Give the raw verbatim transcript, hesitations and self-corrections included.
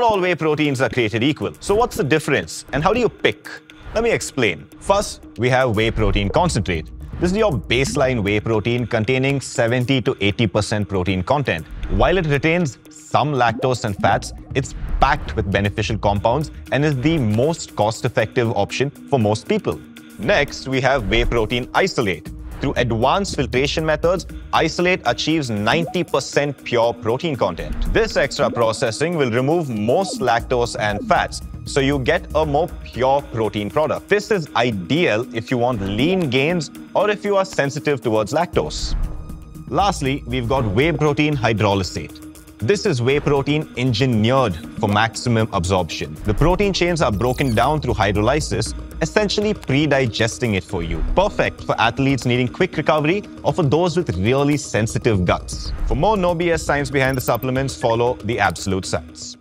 Not all whey proteins are created equal. So what's the difference and how do you pick? Let me explain. First, we have whey protein concentrate. This is your baseline whey protein containing seventy to eighty percent protein content. While it retains some lactose and fats, it's packed with beneficial compounds and is the most cost-effective option for most people. Next, we have whey protein isolate. Through advanced filtration methods, isolate achieves ninety percent pure protein content. This extra processing will remove most lactose and fats, so you get a more pure protein product. This is ideal if you want lean gains or if you are sensitive towards lactose. Lastly, we've got whey protein hydrolysate. This is whey protein engineered for maximum absorption. The protein chains are broken down through hydrolysis, essentially pre-digesting it for you. Perfect for athletes needing quick recovery or for those with really sensitive guts. For more no B S science behind the supplements, follow The Absolute Science.